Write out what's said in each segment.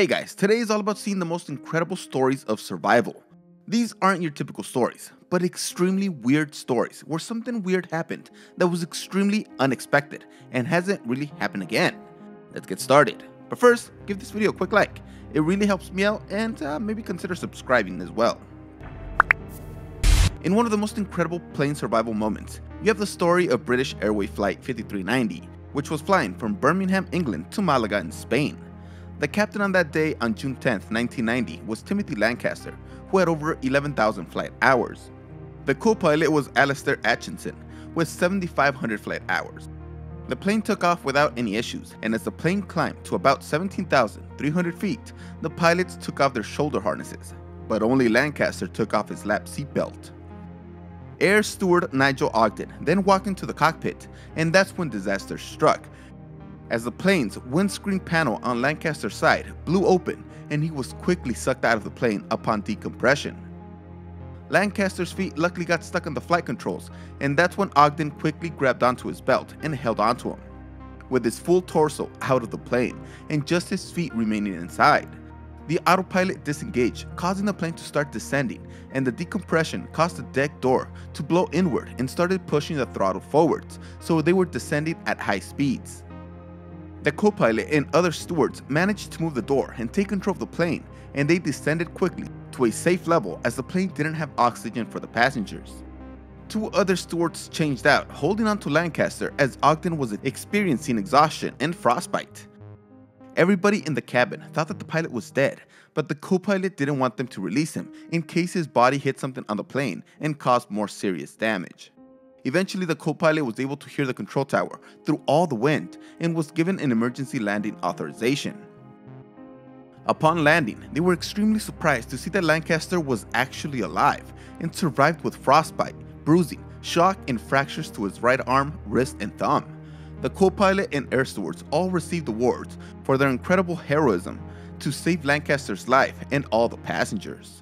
Hey guys, today is all about seeing the most incredible stories of survival. These aren't your typical stories, but extremely weird stories where something weird happened that was extremely unexpected and hasn't really happened again. Let's get started. But first, give this video a quick like. It really helps me out, and maybe consider subscribing as well. In one of the most incredible plane survival moments, you have the story of British Airways Flight 5390, which was flying from Birmingham, England to Malaga in Spain. The captain on that day on June 10, 1990 was Timothy Lancaster, who had over 11,000 flight hours. The co-pilot was Alistair Atchison, with 7,500 flight hours. The plane took off without any issues, and as the plane climbed to about 17,300 feet, the pilots took off their shoulder harnesses, but only Lancaster took off his lap seatbelt. Air steward Nigel Ogden then walked into the cockpit, and that's when disaster struck, as the plane's windscreen panel on Lancaster's side blew open and he was quickly sucked out of the plane upon decompression. Lancaster's feet luckily got stuck on the flight controls, and that's when Ogden quickly grabbed onto his belt and held onto him, with his full torso out of the plane and just his feet remaining inside. The autopilot disengaged, causing the plane to start descending, and the decompression caused the deck door to blow inward and started pushing the throttle forwards, so they were descending at high speeds. The co-pilot and other stewards managed to move the door and take control of the plane, and they descended quickly to a safe level as the plane didn't have oxygen for the passengers. Two other stewards changed out, holding on to Lancaster as Ogden was experiencing exhaustion and frostbite. Everybody in the cabin thought that the pilot was dead, but the co-pilot didn't want them to release him in case his body hit something on the plane and caused more serious damage. Eventually, the co-pilot was able to hear the control tower through all the wind and was given an emergency landing authorization. Upon landing, they were extremely surprised to see that Lancaster was actually alive and survived with frostbite, bruising, shock, and fractures to his right arm, wrist, and thumb. The co-pilot and air stewards all received awards for their incredible heroism to save Lancaster's life and all the passengers.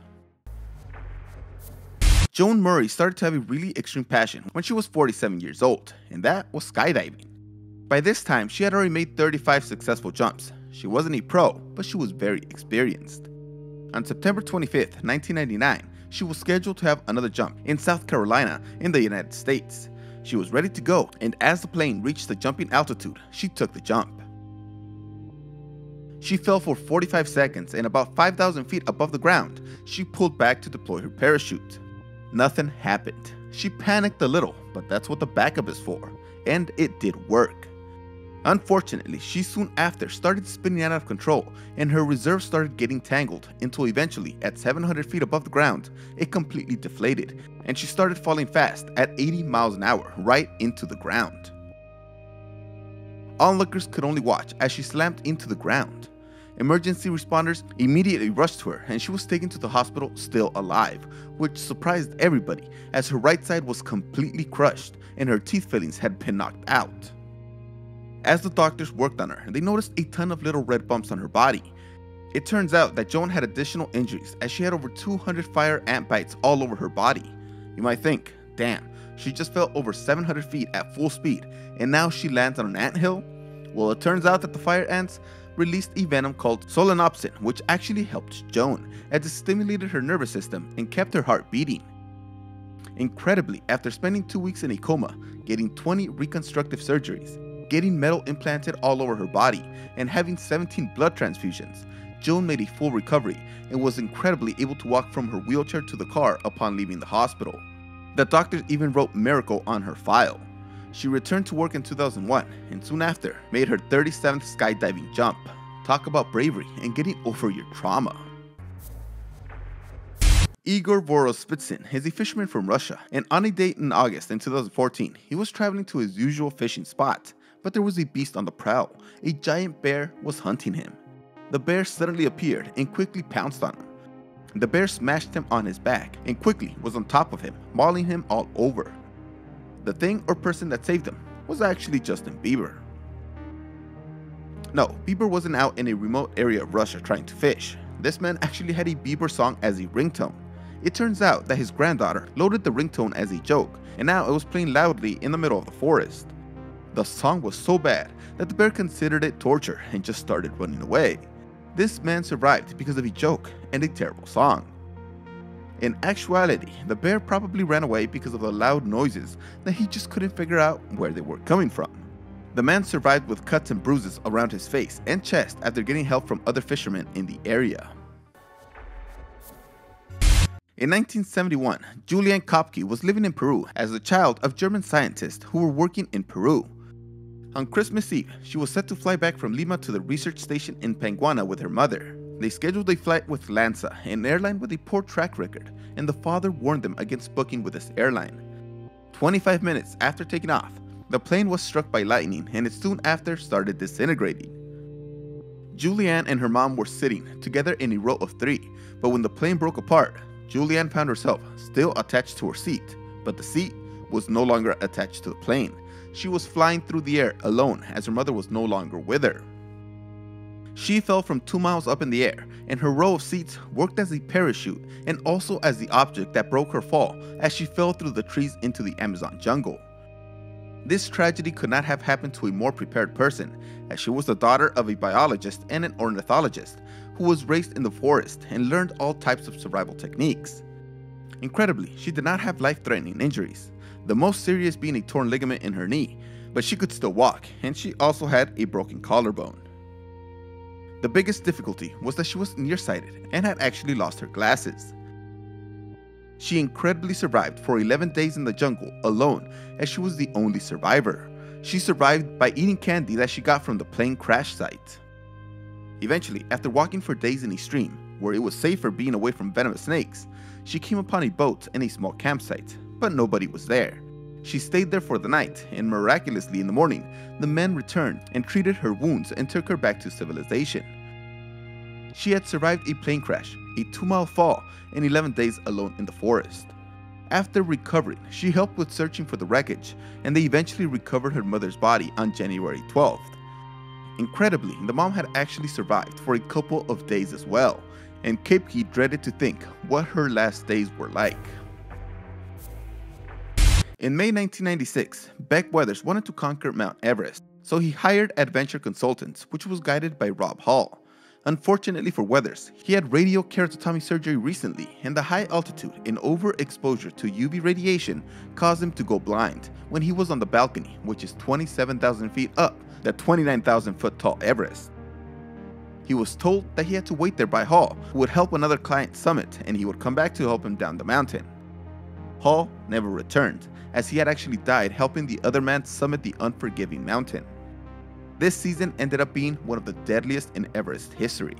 Joan Murray started to have a really extreme passion when she was 47 years old, and that was skydiving. By this time, she had already made 35 successful jumps. She wasn't a pro, but she was very experienced. On September 25th, 1999, she was scheduled to have another jump in South Carolina in the United States. She was ready to go, and as the plane reached the jumping altitude, she took the jump. She fell for 45 seconds, and about 5,000 feet above the ground, she pulled back to deploy her parachute. Nothing happened. She panicked a little, but that's what the backup is for, and it did work. Unfortunately, she soon after started spinning out of control, and her reserves started getting tangled until eventually, at 700 feet above the ground, it completely deflated, and she started falling fast at 80 miles an hour right into the ground. Onlookers could only watch as she slammed into the ground. Emergency responders immediately rushed to her, and she was taken to the hospital still alive, which surprised everybody as her right side was completely crushed and her teeth fillings had been knocked out. As the doctors worked on her, they noticed a ton of little red bumps on her body. It turns out that Joan had additional injuries as she had over 200 fire ant bites all over her body. You might think, damn, she just fell over 700 feet at full speed and now she lands on an anthill? Well, it turns out that the fire ants released a venom called Solenopsin, which actually helped Joan as it stimulated her nervous system and kept her heart beating. Incredibly, after spending 2 weeks in a coma, getting 20 reconstructive surgeries, getting metal implanted all over her body, and having 17 blood transfusions, Joan made a full recovery and was incredibly able to walk from her wheelchair to the car upon leaving the hospital. The doctors even wrote "miracle" on her file. She returned to work in 2001, and soon after made her 37th skydiving jump. Talk about bravery and getting over your trauma. Igor Vorosvitsin is a fisherman from Russia, and on a date in August in 2014, he was traveling to his usual fishing spot, but there was a beast on the prowl. A giant bear was hunting him. The bear suddenly appeared and quickly pounced on him. The bear smashed him on his back and quickly was on top of him, mauling him all over. The thing or person that saved him was actually Justin Bieber. No, Bieber wasn't out in a remote area of Russia trying to fish. This man actually had a Bieber song as a ringtone. It turns out that his granddaughter loaded the ringtone as a joke, and now it was playing loudly in the middle of the forest. The song was so bad that the bear considered it torture and just started running away. This man survived because of a joke and a terrible song. In actuality, the bear probably ran away because of the loud noises that he just couldn't figure out where they were coming from. The man survived with cuts and bruises around his face and chest after getting help from other fishermen in the area. In 1971, Juliane Koepcke was living in Peru as the child of German scientists who were working in Peru. On Christmas Eve, she was set to fly back from Lima to the research station in Panguana with her mother. They scheduled a flight with Lansa, an airline with a poor track record, and the father warned them against booking with this airline. 25 minutes after taking off, the plane was struck by lightning and it soon after started disintegrating. Juliane and her mom were sitting together in a row of three, but when the plane broke apart, Juliane found herself still attached to her seat, but the seat was no longer attached to the plane. She was flying through the air alone as her mother was no longer with her. She fell from 2 miles up in the air, and her row of seats worked as a parachute and also as the object that broke her fall as she fell through the trees into the Amazon jungle. This tragedy could not have happened to a more prepared person, as she was the daughter of a biologist and an ornithologist who was raised in the forest and learned all types of survival techniques. Incredibly, she did not have life-threatening injuries, the most serious being a torn ligament in her knee, but she could still walk, and she also had a broken collarbone. The biggest difficulty was that she was nearsighted and had actually lost her glasses. She incredibly survived for 11 days in the jungle alone, as she was the only survivor. She survived by eating candy that she got from the plane crash site. Eventually, after walking for days in a stream, where it was safer being away from venomous snakes, she came upon a boat and a small campsite, but nobody was there. She stayed there for the night, and miraculously in the morning, the men returned and treated her wounds and took her back to civilization. She had survived a plane crash, a 2-mile fall, and 11 days alone in the forest. After recovering, she helped with searching for the wreckage, and they eventually recovered her mother's body on January 12th. Incredibly, the mom had actually survived for a couple of days as well, and Koepcke dreaded to think what her last days were like. In May 1996, Beck Weathers wanted to conquer Mount Everest, so he hired adventure consultants, which was guided by Rob Hall. Unfortunately for Weathers, he had radial keratotomy surgery recently, and the high altitude and overexposure to UV radiation caused him to go blind when he was on the balcony, which is 27,000 feet up, the 29,000 foot tall Everest. He was told that he had to wait there by Hall, who would help another client summit, and he would come back to help him down the mountain. Hall never returned, as he had actually died helping the other man summit the unforgiving mountain. This season ended up being one of the deadliest in Everest history.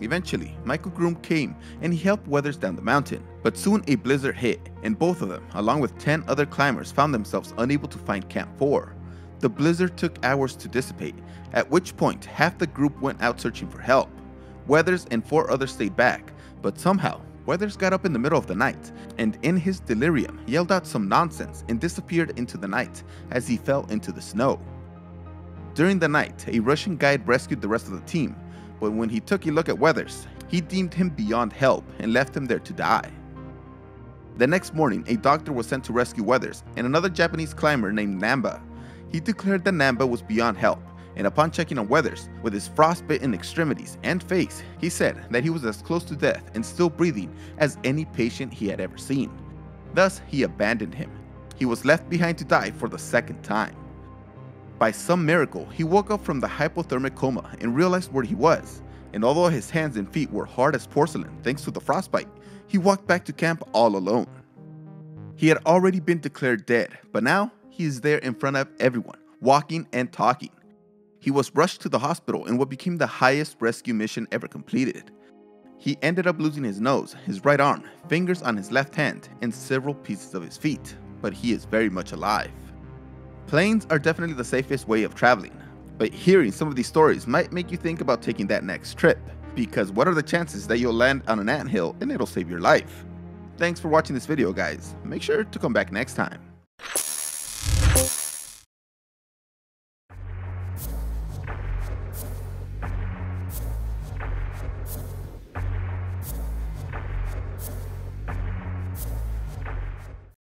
Eventually, Michael Groom came and he helped Weathers down the mountain, but soon a blizzard hit and both of them, along with 10 other climbers, found themselves unable to find Camp 4. The blizzard took hours to dissipate, at which point half the group went out searching for help. Weathers and 4 others stayed back, but somehow, Weathers got up in the middle of the night and in his delirium yelled out some nonsense and disappeared into the night as he fell into the snow. During the night, a Russian guide rescued the rest of the team, but when he took a look at Weathers, he deemed him beyond help and left him there to die. The next morning, a doctor was sent to rescue Weathers and another Japanese climber named Namba. He declared that Namba was beyond help, and upon checking on Weathers with his frostbitten extremities and face, he said that he was as close to death and still breathing as any patient he had ever seen. Thus, he abandoned him. He was left behind to die for the second time. By some miracle, he woke up from the hypothermic coma and realized where he was, and although his hands and feet were hard as porcelain thanks to the frostbite, he walked back to camp all alone. He had already been declared dead, but now he is there in front of everyone, walking and talking. He was rushed to the hospital in what became the highest rescue mission ever completed. He ended up losing his nose, his right arm, fingers on his left hand, and several pieces of his feet, but he is very much alive. Planes are definitely the safest way of traveling, but hearing some of these stories might make you think about taking that next trip, because what are the chances that you'll land on an anthill and it'll save your life? Thanks for watching this video, guys. Make sure to come back next time.